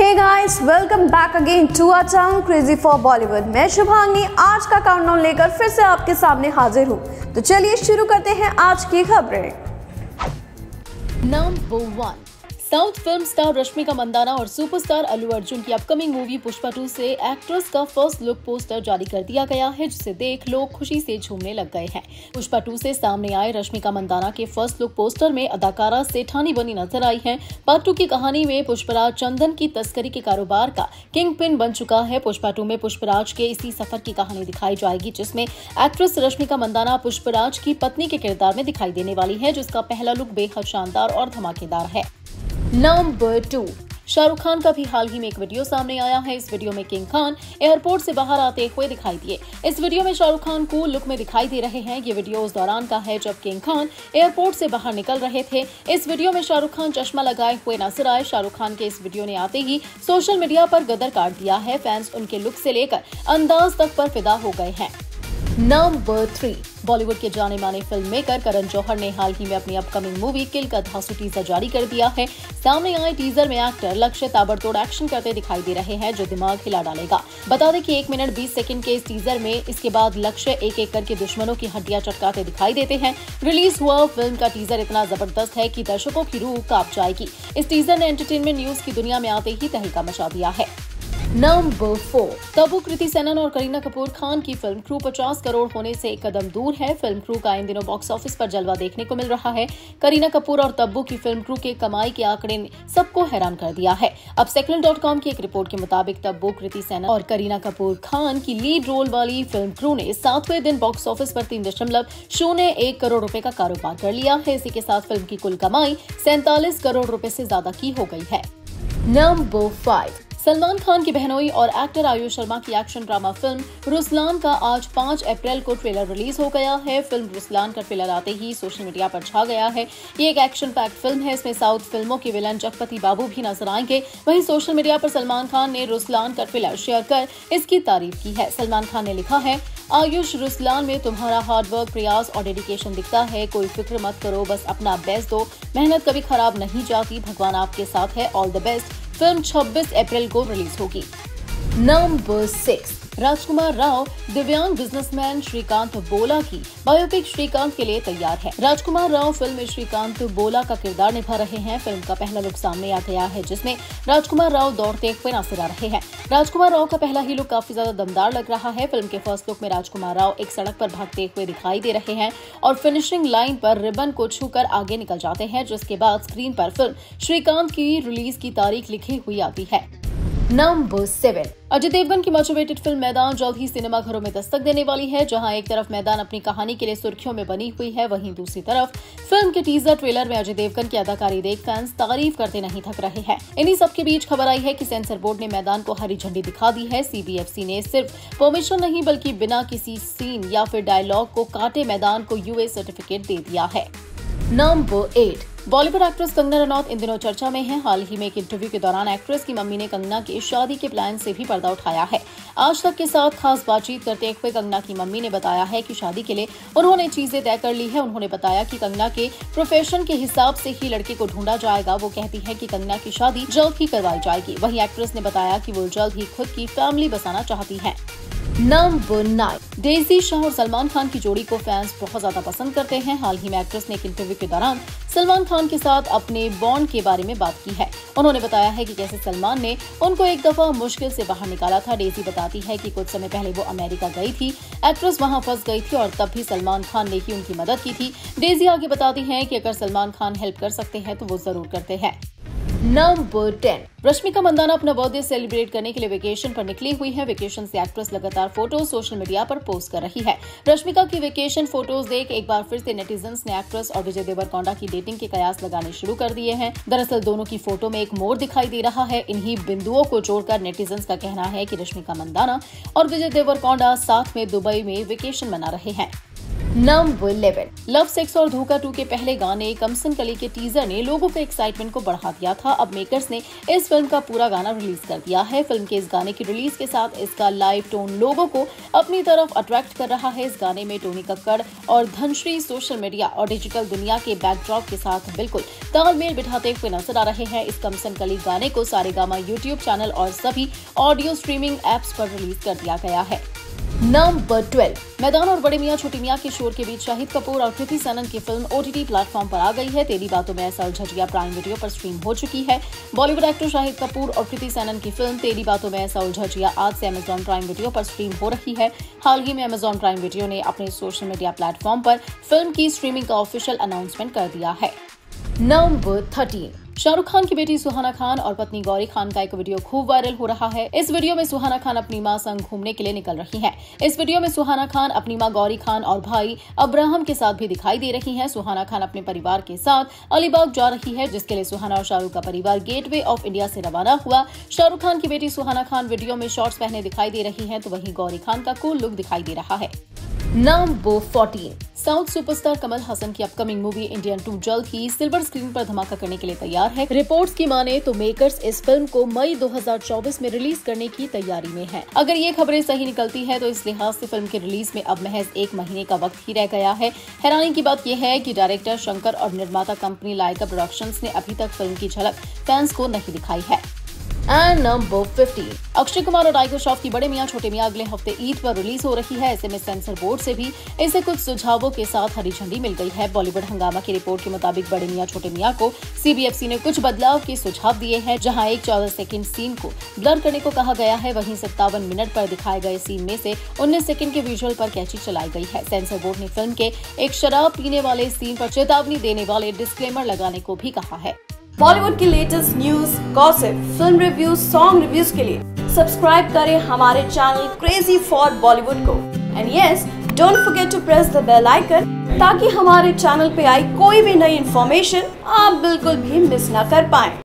Hey guys, welcome back again to our channel crazy for Bollywood. मैं शुभांगी आज का countdown लेकर फिर से आपके सामने हाजिर हूँ। तो चलिए शुरू करते हैं आज की खबरें। Number 1, south film star Rashmi Mandana और सुपरस्टार अल्लू अर्जुन की अपकमिंग मूवी पुष्पा 2 से एक्ट्रेस का फर्स्ट लुक पोस्टर जारी कर दिया गया है, जिसे देख लोग खुशी से झूमने लग गए हैं। पुष्पा 2 से सामने आए रश्मि मंदाना के फर्स्ट लुक पोस्टर में अदाकारा सेठानी बनी नजर आई हैं। पार्ट 2 की कहानी में पुष्पराज चंदन की तस्करी के कारोबार का किंग पिन बन चुका है। पुष्पा 2 में पुष्पराज के इसी सफर की कहानी दिखाई जाएगी, जिसमें एक्ट्रेस रश्मि मंदाना पुष्पराज की पत्नी के किरदार में दिखाई देने वाली है, जिसका पहला लुक बेहद शानदार और धमाकेदार है। नंबर 2, शाहरुख खान का भी हाल ही में एक वीडियो सामने आया है। इस वीडियो में किंग खान एयरपोर्ट से बाहर आते हुए दिखाई दिए। इस वीडियो में शाहरुख खान कूल लुक में दिखाई दे रहे हैं। ये वीडियो उस दौरान का है जब किंग खान एयरपोर्ट से बाहर निकल रहे थे। इस वीडियो में शाहरुख खान चश्मा लगाए हुए नजर आए। शाहरुख खान के इस वीडियो ने आते ही सोशल मीडिया पर गदर काट दिया है। फैंस उनके लुक से लेकर अंदाज तक पर फिदा हो गए हैं। नंबर 3, बॉलीवुड के जाने माने फिल्म मेकर करण जौहर ने हाल ही में अपनी अपकमिंग मूवी किल का धांसू टीजर जारी कर दिया है। सामने आए टीजर में एक्टर लक्ष्य ताबड़तोड़ एक्शन करते दिखाई दे रहे हैं, जो दिमाग हिला डालेगा। बता दें कि 1 मिनट 20 सेकंड के इस टीजर में इसके बाद लक्ष्य एक एक करके दुश्मनों की हड्डियां चटकाते दिखाई देते हैं। रिलीज हुआ फिल्म का टीजर इतना जबरदस्त है कि दर्शकों की रूह कांप जाएगी। इस टीजर ने एंटरटेनमेंट न्यूज की दुनिया में आते ही तहलका मचा दिया है। नंबर 4, तबू कृति सेनन और करीना कपूर खान की फिल्म क्रू 50 करोड़ होने से एक कदम दूर है। फिल्म क्रू का इन दिनों बॉक्स ऑफिस पर जलवा देखने को मिल रहा है। करीना कपूर और तब्बू की फिल्म क्रू के कमाई के आंकड़े ने सबको हैरान कर दिया है। अब secular.com की एक रिपोर्ट के मुताबिक तब्बू कृति सेनन और करीना कपूर खान की लीड रोल वाली फिल्म क्रू ने 7वें दिन बॉक्स ऑफिस पर 3.01 करोड़ रूपये का कारोबार कर लिया है। इसी के साथ फिल्म की कुल कमाई 47 करोड़ रूपये से ज्यादा की हो गई है। नंबर 5, सलमान खान की बहनोई और एक्टर आयुष शर्मा की एक्शन ड्रामा फिल्म रुस्लान का आज 5 अप्रैल को ट्रेलर रिलीज हो गया है। फिल्म रुस्लान का ट्रेलर आते ही सोशल मीडिया पर छा गया है। ये एक एक्शन पैक्ड फिल्म है। इसमें साउथ फिल्मों के विलन जगपति बाबू भी नजर आएंगे। वहीं सोशल मीडिया पर सलमान खान ने रुस्लान का ट्रेलर शेयर कर इसकी तारीफ की है। सलमान खान ने लिखा है, आयुष, रुस्लान में तुम्हारा हार्डवर्क, प्रयास और डेडिकेशन दिखता है। कोई फिक्र मत करो, बस अपना बेस्ट दो। मेहनत कभी खराब नहीं जाती, भगवान आपके साथ है, all the best. Film 26 April को रिलीज होगी। नंबर 6, राजकुमार राव दिव्यांग बिजनेसमैन श्रीकांत बोला की बायोपिक श्रीकांत के लिए तैयार है। राजकुमार राव फिल्म में श्रीकांत बोला का किरदार निभा रहे हैं। फिल्म का पहला लुक सामने आ गया है, जिसमें राजकुमार राव दौड़ते हुए नजर आ रहे हैं। राजकुमार राव का पहला ही लुक काफी ज्यादा दमदार लग रहा है। फिल्म के फर्स्ट लुक में राजकुमार राव एक सड़क पर भागते हुए दिखाई दे रहे हैं और फिनिशिंग लाइन पर रिबन को छूकर आगे निकल जाते हैं, जिसके बाद स्क्रीन पर फिल्म श्रीकांत की रिलीज की तारीख लिखी हुई आती है। नंबर 7, अजय देवगन की मोटिवेटेड फिल्म मैदान जल्द ही सिनेमा घरों में दस्तक देने वाली है। जहां एक तरफ मैदान अपनी कहानी के लिए सुर्खियों में बनी हुई है, वहीं दूसरी तरफ फिल्म के टीजर ट्रेलर में अजय देवगन की अदाकारी देख फैंस तारीफ करते नहीं थक रहे हैं। इन्हीं सबके बीच खबर आई है कि सेंसर बोर्ड ने मैदान को हरी झंडी दिखा दी है। CBFC ने सिर्फ परमिशन नहीं बल्कि बिना किसी सीन या फिर डायलॉग को काटे मैदान को UA सर्टिफिकेट दे दिया है। नंबर 8, बॉलीवुड एक्ट्रेस कंगना रनौत इन दिनों चर्चा में हैं। हाल ही में एक इंटरव्यू के दौरान एक्ट्रेस की मम्मी ने कंगना की शादी के प्लान से भी पर्दा उठाया है। आज तक के साथ खास बातचीत करते हुए कंगना की मम्मी ने बताया है कि शादी के लिए उन्होंने चीजें तय कर ली है। उन्होंने बताया कि कंगना के प्रोफेशन के हिसाब से ही लड़के को ढूंढा जाएगा। वो कहती है कि कंगना की शादी जल्द ही करवाई जाएगी। वहीं एक्ट्रेस ने बताया कि वो जल्द ही खुद की फैमिली बसाना चाहती है। नंबर 9, डेजी शाह और सलमान खान की जोड़ी को फैंस बहुत ज्यादा पसंद करते हैं। हाल ही में एक्ट्रेस ने एक इंटरव्यू के दौरान सलमान खान के साथ अपने बॉन्ड के बारे में बात की है। उन्होंने बताया है कि कैसे सलमान ने उनको एक दफा मुश्किल से बाहर निकाला था। डेजी बताती है कि कुछ समय पहले वो अमेरिका गई थी, एक्ट्रेस वहां फंस गई थी और तब भी सलमान खान ने ही उनकी मदद की थी। डेजी आगे बताती है कि अगर सलमान खान हेल्प कर सकते हैं तो वो जरूर करते हैं। नंबर 10, रश्मिका मंदाना अपना बर्थडे सेलिब्रेट करने के लिए वेकेशन पर निकली हुई है। वेकेशन से एक्ट्रेस लगातार फोटो सोशल मीडिया पर पोस्ट कर रही है। रश्मिका की वेकेशन फोटोज देख एक बार फिर से नेटिजन्स ने एक्ट्रेस और विजय देवरकोंडा की डेटिंग के कयास लगाने शुरू कर दिए हैं। दरअसल दोनों की फोटो में एक मोड़ दिखाई दे रहा है। इन्हीं बिंदुओं को जोड़कर नेटिजन्स का कहना है कि रश्मिका मंदाना और विजय देवरकोंडा साथ में दुबई में वेकेशन मना रहे हैं। नंबर 11 लव सेक्स और धोखा 2 के पहले गाने कमसन कली के टीजर ने लोगों के एक्साइटमेंट को बढ़ा दिया था। अब मेकर्स ने इस फिल्म का पूरा गाना रिलीज कर दिया है। फिल्म के इस गाने की रिलीज के साथ इसका लाइव टोन लोगों को अपनी तरफ अट्रैक्ट कर रहा है। इस गाने में टोनी कक्कड़ और धनश्री सोशल मीडिया और डिजिटल दुनिया के बैकड्रॉप के साथ बिल्कुल तालमेल बिठाते हुए नजर आ रहे हैं। इस कमसन कली गाने को सारेगामा यूट्यूब चैनल और सभी ऑडियो स्ट्रीमिंग एप्स पर रिलीज कर दिया गया है। नंबर 12 मैदान और बड़े मियां छोटे मियां के शोर के बीच शाहिद कपूर और कृति सनन की फिल्म OTT प्लेटफॉर्म पर आ गई है। तेरी बातों में ऐसा उलझटिया प्राइम वीडियो पर स्ट्रीम हो चुकी है। बॉलीवुड एक्टर शाहिद कपूर और कृति सनन की फिल्म तेरी बातों में ऐसा उलझटिया आज से अमेजॉन प्राइम वीडियो पर स्ट्रीम हो रही है। हाल ही में अमेजॉन प्राइम वीडियो ने अपने सोशल मीडिया प्लेटफॉर्म पर फिल्म की स्ट्रीमिंग का ऑफिशियल अनाउंसमेंट कर दिया है। नंबर 13 शाहरुख खान की बेटी सुहाना खान और पत्नी गौरी खान का एक वीडियो खूब वायरल हो रहा है। इस वीडियो में सुहाना खान अपनी मां संग घूमने के लिए निकल रही हैं। इस वीडियो में सुहाना खान अपनी मां गौरी खान और भाई अब्राहम के साथ भी दिखाई दे रही हैं। सुहाना खान अपने परिवार के साथ अलीबाग जा रही है, जिसके लिए सुहाना और शाहरुख का परिवार गेटवे ऑफ इंडिया से रवाना हुआ। शाहरुख खान की बेटी सुहाना खान वीडियो में शॉर्ट्स पहने दिखाई दे रही है, तो वहीं गौरी खान का कूल लुक दिखाई दे रहा है। Number 14 south superstar Kamal Haasan की अपकमिंग मूवी इंडियन 2 जल्द ही सिल्वर स्क्रीन पर धमाका करने के लिए तैयार है। रिपोर्ट्स की माने तो मेकर्स इस फिल्म को मई 2024 में रिलीज करने की तैयारी में हैं। अगर ये खबरें सही निकलती है तो इस लिहाज से फिल्म के रिलीज में अब महज 1 महीने का वक्त ही रह गया है। हैरानी की बात यह है कि डायरेक्टर शंकर और निर्माता कंपनी लायका प्रोडक्शंस ने अभी तक फिल्म की झलक फैंस को नहीं दिखाई है। एंड नंबर 15 अक्षय कुमार और टाइगर श्रॉफ की बड़े मियां छोटे मियां अगले हफ्ते ईद पर रिलीज हो रही है। ऐसे में सेंसर बोर्ड से भी इसे कुछ सुझावों के साथ हरी झंडी मिल गई है। बॉलीवुड हंगामा की रिपोर्ट के मुताबिक बड़े मियां छोटे मियां को CBFC ने कुछ बदलाव के सुझाव दिए हैं, जहां एक 14 सेकेंड सीन को ब्लर करने को कहा गया है। वहीं 57 मिनट पर दिखाए गए सीन में से 19 सेकेंड के विजुअल पर कैची चलाई गई है। सेंसर बोर्ड ने फिल्म के एक शराब पीने वाले सीन पर चेतावनी देने वाले डिस्क्लेमर लगाने को भी कहा है। बॉलीवुड की latest news, gossip, film reviews, song reviews के लिए सब्सक्राइब करें हमारे चैनल क्रेजी 4 बॉलीवुड को। And yes, don't forget to press the bell icon ताकि हमारे चैनल पे आई कोई भी नई इन्फॉर्मेशन आप बिल्कुल भी मिस ना कर पाएं।